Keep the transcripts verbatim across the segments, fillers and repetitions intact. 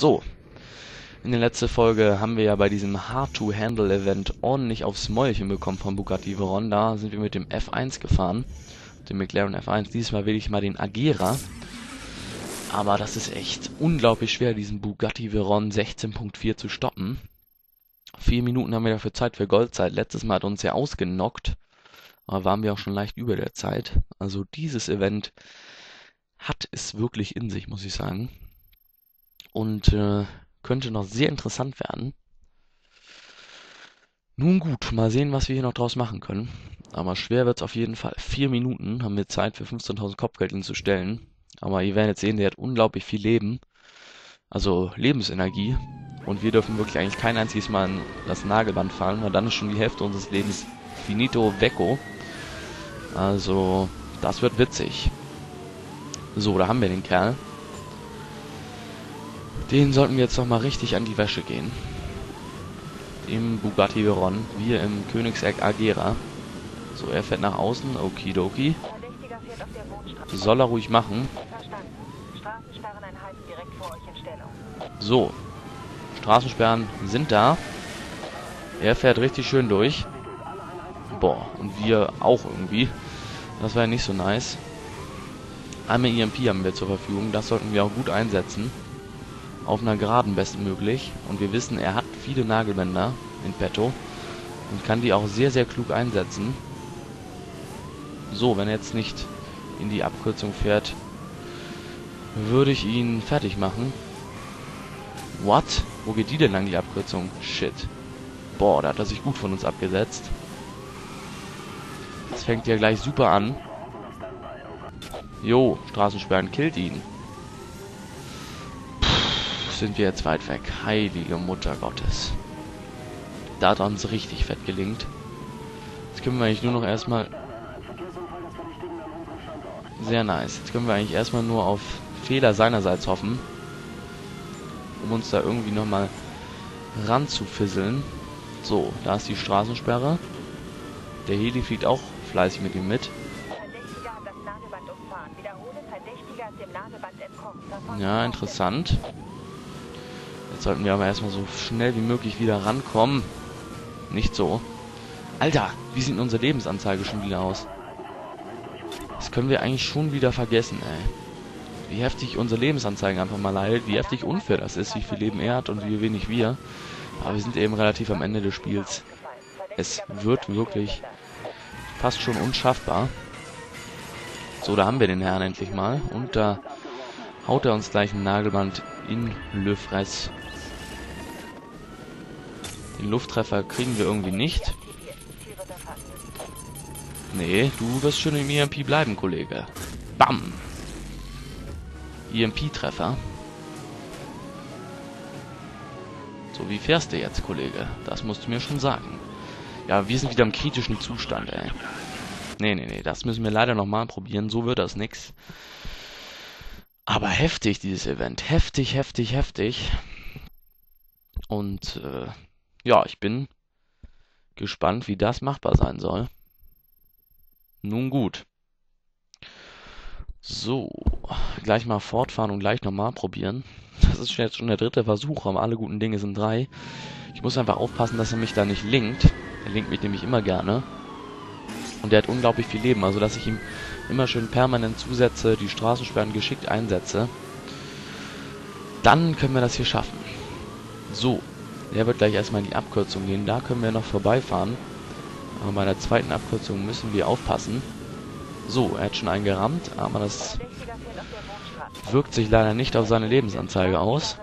So, in der letzten Folge haben wir ja bei diesem Hard-to-Handle-Event ordentlich aufs Mäulchen bekommen von Bugatti Veyron. Da sind wir mit dem F eins gefahren, dem McLaren F eins. Diesmal wähle ich mal den Agera. Aber das ist echt unglaublich schwer, diesen Bugatti Veyron sechzehn Punkt vier zu stoppen. Vier Minuten haben wir dafür Zeit für Goldzeit. Letztes Mal hat uns ja ausgenockt, aber waren wir auch schon leicht über der Zeit. Also dieses Event hat es wirklich in sich, muss ich sagen. Und äh, könnte noch sehr interessant werden. Nun gut, mal sehen, was wir hier noch draus machen können. Aber schwer wird es auf jeden Fall. Vier Minuten haben wir Zeit für fünfzehntausend Kopfgeldchen zu stellen. Aber ihr werdet sehen, der hat unglaublich viel Leben. Also Lebensenergie. Und wir dürfen wirklich eigentlich kein einziges Mal das Nagelband fahren, weil dann ist schon die Hälfte unseres Lebens finito vecco. Also, das wird witzig. So, da haben wir den Kerl. Den sollten wir jetzt nochmal richtig an die Wäsche gehen. Im Bugatti Veyron, wir im Koenigsegg Agera. So, er fährt nach außen, okidoki. Soll er ruhig machen. So. Straßensperren sind da. Er fährt richtig schön durch. Boah, und wir auch irgendwie. Das war ja nicht so nice. Einmal E M P haben wir zur Verfügung. Das sollten wir auch gut einsetzen. Auf einer Geraden bestmöglich. Und wir wissen, er hat viele Nagelbänder in petto. Und kann die auch sehr, sehr klug einsetzen. So, wenn er jetzt nicht in die Abkürzung fährt, würde ich ihn fertig machen. What? Wo geht die denn lang, die Abkürzung? Shit. Boah, da hat er sich gut von uns abgesetzt. Das fängt ja gleich super an. Jo, Straßensperren killt ihn. Puh, sind wir jetzt weit weg. Heilige Mutter Gottes. Da hat er uns richtig fett gelingt. Jetzt können wir eigentlich nur noch erstmal... Sehr nice. Jetzt können wir eigentlich erstmal nur auf Fehler seinerseits hoffen, um uns da irgendwie nochmal ranzufisseln. So, da ist die Straßensperre. Der Heli fliegt auch fleißig mit ihm mit. Ja, interessant. Jetzt sollten wir aber erstmal so schnell wie möglich wieder rankommen. Nicht so. Alter, wie sieht unsere Lebensanzeige schon wieder aus? Das können wir eigentlich schon wieder vergessen, ey. Wie heftig unsere Lebensanzeigen einfach mal leidet, wie heftig unfair das ist, wie viel Leben er hat und wie wenig wir. Aber wir sind eben relativ am Ende des Spiels. Es wird wirklich fast schon unschaffbar. So, da haben wir den Herrn endlich mal. Und da haut er uns gleich ein Nagelband in Le Fresse. Den Lufttreffer kriegen wir irgendwie nicht. Nee, du wirst schon im E M P bleiben, Kollege. Bam! E M P-Treffer. So, wie fährst du jetzt, Kollege? Das musst du mir schon sagen. Ja, wir sind wieder im kritischen Zustand, ey. Nee, nee, nee, das müssen wir leider nochmal probieren. So wird das nix. Aber heftig, dieses Event. Heftig, heftig, heftig. Und, äh, ja, ich bin gespannt, wie das machbar sein soll. Nun gut. So, gleich mal fortfahren und gleich nochmal probieren. Das ist jetzt schon der dritte Versuch, aber alle guten Dinge sind drei. Ich muss einfach aufpassen, dass er mich da nicht linkt. Er linkt mich nämlich immer gerne. Und er hat unglaublich viel Leben, also dass ich ihm immer schön permanent zusetze, die Straßensperren geschickt einsetze. Dann können wir das hier schaffen. So, der wird gleich erstmal in die Abkürzung gehen, da können wir noch vorbeifahren. Aber bei der zweiten Abkürzung müssen wir aufpassen. So, er hat schon einen gerammt, aber das wirkt sich leider nicht auf seine Lebensanzeige aus.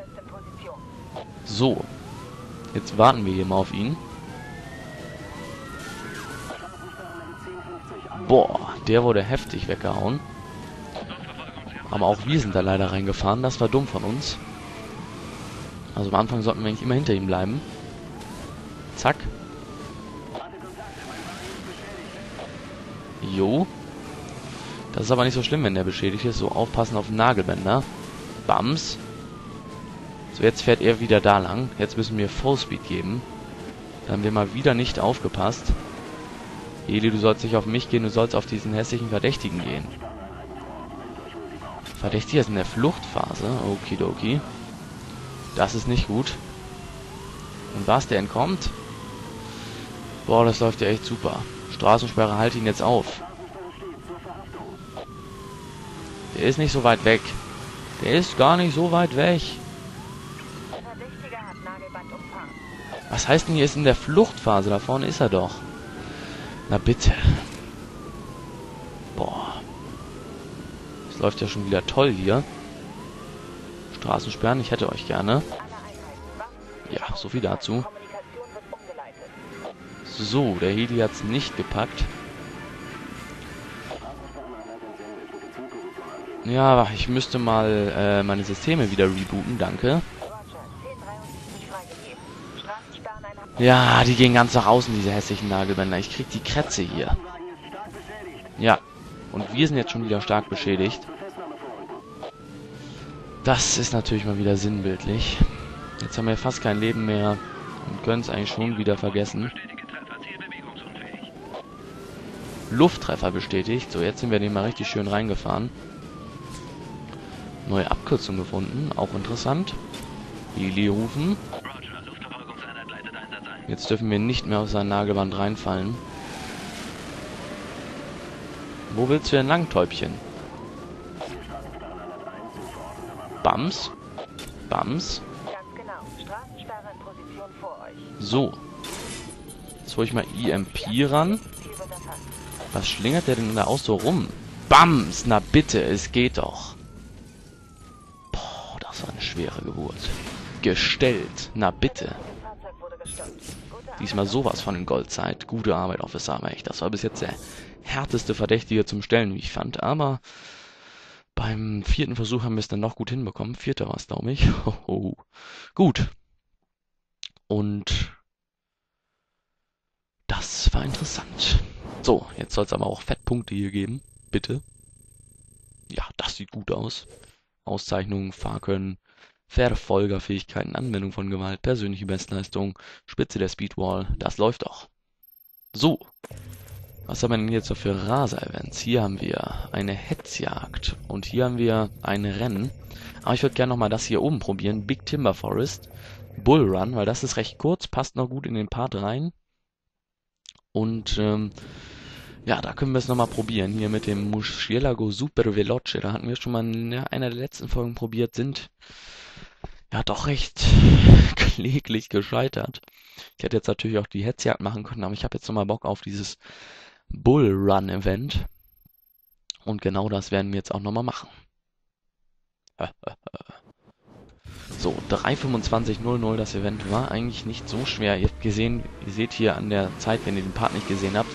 So, jetzt warten wir hier mal auf ihn. Boah, der wurde heftig weggehauen. Aber auch wir sind da leider reingefahren, das war dumm von uns. Also am Anfang sollten wir eigentlich immer hinter ihm bleiben. Zack. Jo. Das ist aber nicht so schlimm, wenn der beschädigt ist. So, aufpassen auf Nagelbänder. Bams. So, jetzt fährt er wieder da lang. Jetzt müssen wir Fullspeed geben. Da haben wir mal wieder nicht aufgepasst. Eli, du sollst nicht auf mich gehen, du sollst auf diesen hässlichen Verdächtigen gehen. Verdächtiger ist in der Fluchtphase. Okidoki. Das ist nicht gut. Und was, der entkommt? Boah, das läuft ja echt super. Straßensperre, halt ihn jetzt auf. Der ist nicht so weit weg. Der ist gar nicht so weit weg. Was heißt denn, hier ist in der Fluchtphase? Da vorne ist er doch. Na bitte. Boah. Das läuft ja schon wieder toll hier. Straßensperren, ich hätte euch gerne. Ja, so viel dazu. So, der Heli hat's nicht gepackt. Ja, ich müsste mal äh, meine Systeme wieder rebooten, danke. Ja, die gehen ganz nach außen, diese hässlichen Nagelbänder. Ich krieg die Krätze hier. Ja, und wir sind jetzt schon wieder stark beschädigt. Das ist natürlich mal wieder sinnbildlich. Jetzt haben wir fast kein Leben mehr und können es eigentlich schon wieder vergessen. Lufttreffer bestätigt. So, jetzt sind wir den mal richtig schön reingefahren. Neue Abkürzung gefunden, auch interessant. Heli rufen. Jetzt dürfen wir nicht mehr auf sein Nagelband reinfallen. Wo willst du denn lang, Täubchen? Bams. Bams. So. Jetzt hole ich mal E M P ran. Was schlingert der denn da auch so rum? Bams! Na bitte, es geht doch. Boah, das war eine schwere Geburt. Gestellt. Na bitte. Diesmal sowas von in Goldzeit. Gute Arbeit, Officer, aber echt. Das war bis jetzt der härteste Verdächtige zum Stellen, wie ich fand. Aber beim vierten Versuch haben wir es dann noch gut hinbekommen. Vierter war es, glaube ich. Hoho. Gut. Und das war interessant. So, jetzt soll es aber auch Fettpunkte hier geben. Bitte. Ja, das sieht gut aus. Auszeichnungen, Fahrkönnen. Verfolgerfähigkeiten, Anwendung von Gewalt, persönliche Bestleistung, Spitze der Speedwall, das läuft auch. So, was haben wir denn jetzt noch für Raser-Events? Hier haben wir eine Hetzjagd und hier haben wir ein Rennen. Aber ich würde gerne nochmal das hier oben probieren, Big Timber Forest, Bull Run, weil das ist recht kurz, passt noch gut in den Part rein. Und ähm, ja, da können wir es nochmal probieren, hier mit dem Murciélago SuperVeloce. Da hatten wir schon mal in einer der letzten Folgen probiert, sind... ja, doch recht kläglich gescheitert. Ich hätte jetzt natürlich auch die Hetzjagd machen können, aber ich habe jetzt nochmal Bock auf dieses Bull-Run-Event. Und genau das werden wir jetzt auch nochmal machen. So, drei fünfundzwanzig null null, das Event war eigentlich nicht so schwer. Ihr habt gesehen, ihr seht hier an der Zeit, wenn ihr den Part nicht gesehen habt,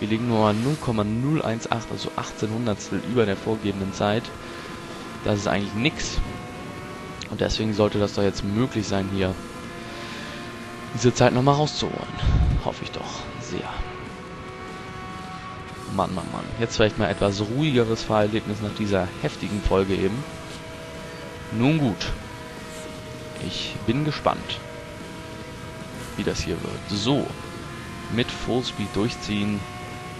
wir liegen nur null Komma null eins acht, also achtzehn Hundertstel über der vorgegebenen Zeit. Das ist eigentlich nichts. Und deswegen sollte das doch jetzt möglich sein, hier diese Zeit nochmal rauszuholen. Hoffe ich doch sehr. Mann, Mann, Mann. Jetzt vielleicht mal etwas ruhigeres Fahrerlebnis nach dieser heftigen Folge eben. Nun gut. Ich bin gespannt, wie das hier wird. So. Mit Fullspeed durchziehen.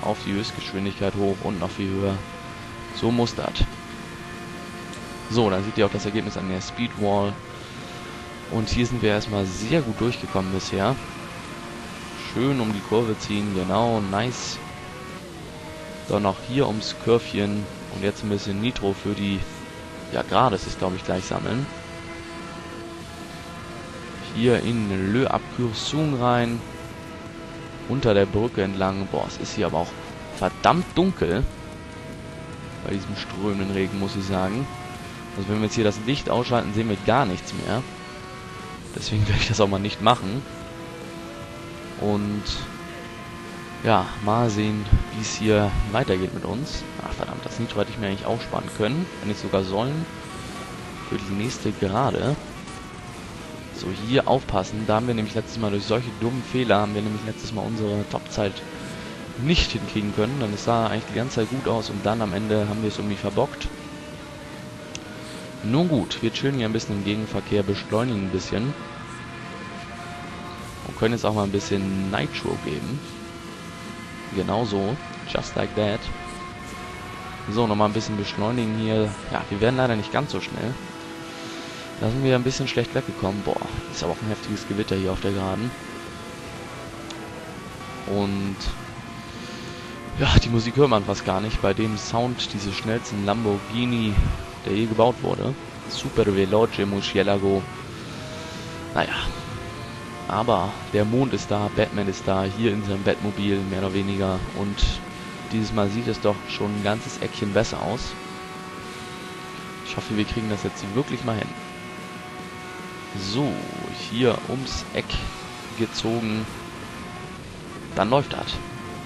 Auf die Höchstgeschwindigkeit hoch und noch viel höher. So muss das. So, dann seht ihr auch das Ergebnis an der Speedwall. Und hier sind wir erstmal sehr gut durchgekommen bisher. Schön um die Kurve ziehen, genau, nice. Dann auch hier ums Körbchen. Und jetzt ein bisschen Nitro für die... ja, gerade ist es, glaube ich, gleich sammeln. Hier in Le Abkürzung rein. Unter der Brücke entlang. Boah, es ist hier aber auch verdammt dunkel. Bei diesem strömenden Regen, muss ich sagen. Also wenn wir jetzt hier das Licht ausschalten, sehen wir gar nichts mehr. Deswegen werde ich das auch mal nicht machen. Und ja, mal sehen, wie es hier weitergeht mit uns. Ach verdammt, das Nitro hätte ich mir eigentlich auch sparen können. Wenn nicht sogar sollen. Für die nächste Gerade. So, hier aufpassen. Da haben wir nämlich letztes Mal durch solche dummen Fehler, haben wir nämlich letztes Mal unsere Topzeit nicht hinkriegen können. Denn es sah eigentlich die ganze Zeit gut aus und dann am Ende haben wir es irgendwie verbockt. Nun gut, wir chillen hier ein bisschen im Gegenverkehr, beschleunigen ein bisschen. Und können jetzt auch mal ein bisschen Nitro geben. Genau so, just like that. So, nochmal ein bisschen beschleunigen hier. Ja, wir werden leider nicht ganz so schnell. Da sind wir ein bisschen schlecht weggekommen. Boah, ist aber auch ein heftiges Gewitter hier auf der Geraden. Und ja, die Musik hört man fast gar nicht. Bei dem Sound dieses schnellsten Lamborghini, der je gebaut wurde. SuperVeloce Murciélago. Naja. Aber der Mond ist da, Batman ist da, hier in seinem Batmobil, mehr oder weniger. Und dieses Mal sieht es doch schon ein ganzes Eckchen besser aus. Ich hoffe, wir kriegen das jetzt wirklich mal hin. So, hier ums Eck gezogen. Dann läuft das.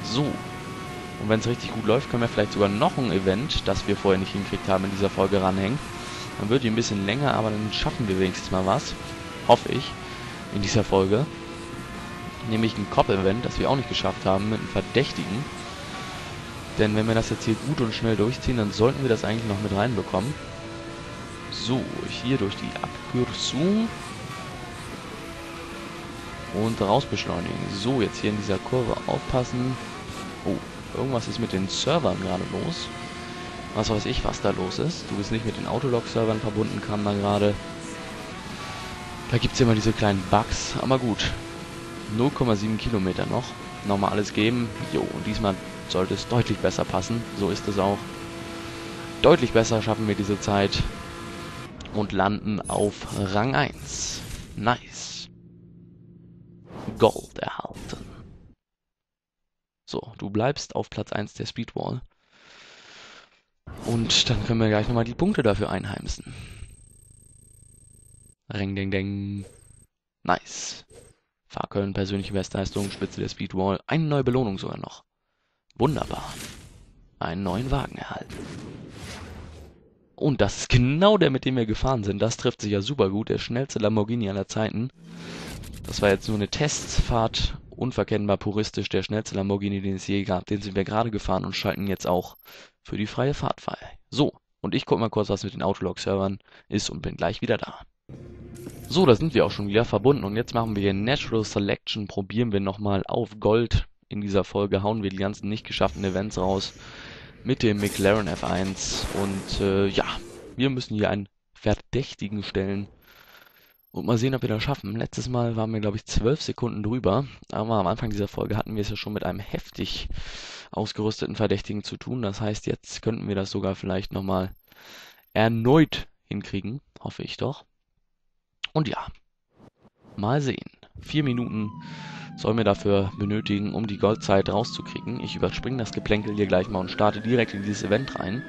So. Und wenn es richtig gut läuft, können wir vielleicht sogar noch ein Event, das wir vorher nicht hingekriegt haben, in dieser Folge ranhängen. Dann wird die ein bisschen länger, aber dann schaffen wir wenigstens mal was. Hoffe ich. In dieser Folge. Nämlich ein Cop-Event, das wir auch nicht geschafft haben, mit einem Verdächtigen. Denn wenn wir das jetzt hier gut und schnell durchziehen, dann sollten wir das eigentlich noch mit reinbekommen. So, hier durch die Abkürzung. Und raus beschleunigen. So, jetzt hier in dieser Kurve aufpassen. Oh, irgendwas ist mit den Servern gerade los. Was weiß ich, was da los ist. Du bist nicht mit den AutoLog-Servern verbunden, kam da gerade. Da gibt es immer diese kleinen Bugs. Aber gut. null Komma sieben Kilometer noch. Nochmal alles geben. Jo, und diesmal sollte es deutlich besser passen. So ist es auch. Deutlich besser schaffen wir diese Zeit. Und landen auf Rang eins. Nice. Gold erhalten. So, du bleibst auf Platz eins der Speedwall. Und dann können wir gleich nochmal die Punkte dafür einheimsen. Ring, ding, ding. Nice. Fahrköln, persönliche Bestleistung, Spitze der Speedwall. Eine neue Belohnung sogar noch. Wunderbar. Einen neuen Wagen erhalten. Und das ist genau der, mit dem wir gefahren sind. Das trifft sich ja super gut. Der schnellste Lamborghini aller Zeiten. Das war jetzt nur eine Testfahrt. Unverkennbar puristisch. Der schnellste Lamborghini, den es je gab. Den sind wir gerade gefahren und schalten jetzt auch für die freie Fahrt frei. So. Und ich gucke mal kurz, was mit den Autolog-Servern ist und bin gleich wieder da. So, da sind wir auch schon wieder verbunden und jetzt machen wir hier Natural Selection, probieren wir nochmal auf Gold. In dieser Folge hauen wir die ganzen nicht geschafften Events raus mit dem McLaren F eins und äh, ja, wir müssen hier einen Verdächtigen stellen und mal sehen, ob wir das schaffen. Letztes Mal waren wir, glaube ich, zwölf Sekunden drüber, aber am Anfang dieser Folge hatten wir es ja schon mit einem heftig ausgerüsteten Verdächtigen zu tun. Das heißt, jetzt könnten wir das sogar vielleicht nochmal erneut hinkriegen, hoffe ich doch. Und ja, mal sehen. Vier Minuten sollen wir dafür benötigen, um die Goldzeit rauszukriegen. Ich überspringe das Geplänkel hier gleich mal und starte direkt in dieses Event rein.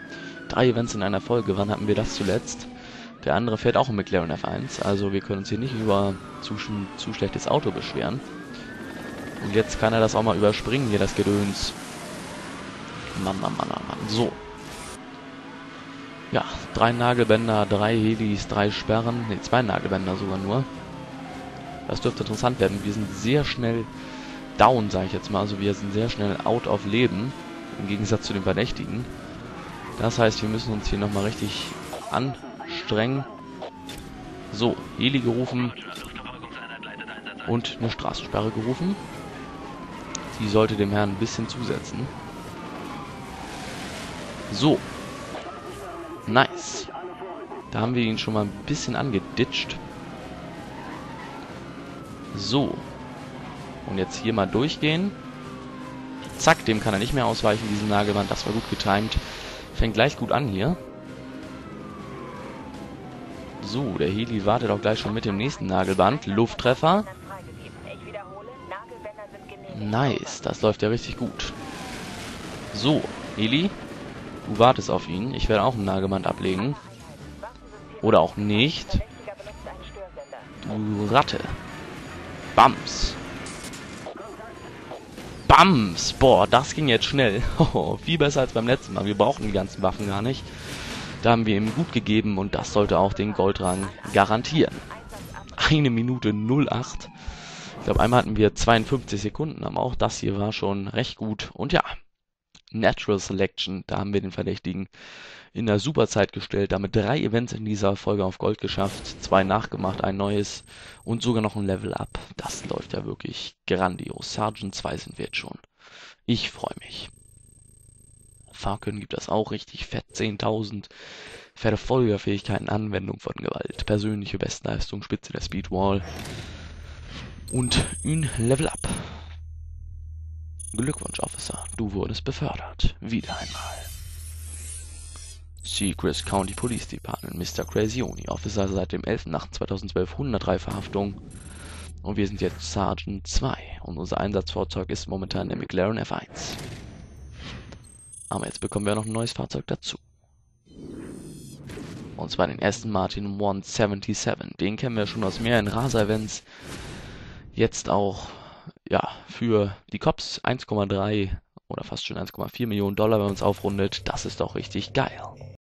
Drei Events in einer Folge, wann hatten wir das zuletzt? Der andere fährt auch im McLaren F eins, also wir können uns hier nicht über zu, zu schlechtes Auto beschweren. Und jetzt kann er das auch mal überspringen, hier das Gedöns. Mann, Mann, Mann, Mann, Mann. So. Ja, drei Nagelbänder, drei Helis, drei Sperren. Ne, zwei Nagelbänder sogar nur. Das dürfte interessant werden. Wir sind sehr schnell down, sage ich jetzt mal. Also wir sind sehr schnell out of Leben. Im Gegensatz zu den Verdächtigen. Das heißt, wir müssen uns hier nochmal richtig anstrengen. So, Heli gerufen. Und eine Straßensperre gerufen. Die sollte dem Herrn ein bisschen zusetzen. So. Nice. Da haben wir ihn schon mal ein bisschen angeditscht. So. Und jetzt hier mal durchgehen. Zack, dem kann er nicht mehr ausweichen, diesem Nagelband. Das war gut getimed. Fängt gleich gut an hier. So, der Heli wartet auch gleich schon mit dem nächsten Nagelband. Lufttreffer. Nice, das läuft ja richtig gut. So, Heli. Du wartest auf ihn. Ich werde auch ein Nagelband ablegen. Oder auch nicht. Du Ratte. Bams. Bams. Boah, das ging jetzt schnell. Oh, viel besser als beim letzten Mal. Wir brauchten die ganzen Waffen gar nicht. Da haben wir ihm gut gegeben und das sollte auch den Goldrang garantieren. Eine Minute null acht. Ich glaube, einmal hatten wir zweiundfünfzig Sekunden, aber auch das hier war schon recht gut. Und ja. Natural Selection, da haben wir den Verdächtigen in der Superzeit gestellt, damit drei Events in dieser Folge auf Gold geschafft, zwei nachgemacht, ein neues und sogar noch ein Level Up. Das läuft ja wirklich grandios. Sergeant zwei sind wir jetzt schon. Ich freue mich. Fahrkönnen gibt das auch richtig fett. zehntausend Verfolgerfähigkeiten, Anwendung von Gewalt, persönliche Bestleistung, Spitze der Speedwall und ein Level Up. Glückwunsch, Officer. Du wurdest befördert. Wieder einmal. Seacrest County Police Department, MrCrazyJoni, Officer seit dem elften achten zweitausendzwölf, hundertdrei Verhaftungen. Und wir sind jetzt Sergeant zwei und unser Einsatzfahrzeug ist momentan der McLaren F eins. Aber jetzt bekommen wir noch ein neues Fahrzeug dazu. Und zwar den Aston Martin hundertsiebenundsiebzig. Den kennen wir schon aus mehreren Raser-Events. Jetzt auch ja, für die Cops eins Komma drei oder fast schon eins Komma vier Millionen Dollar, wenn man es aufrundet. Das ist doch richtig geil.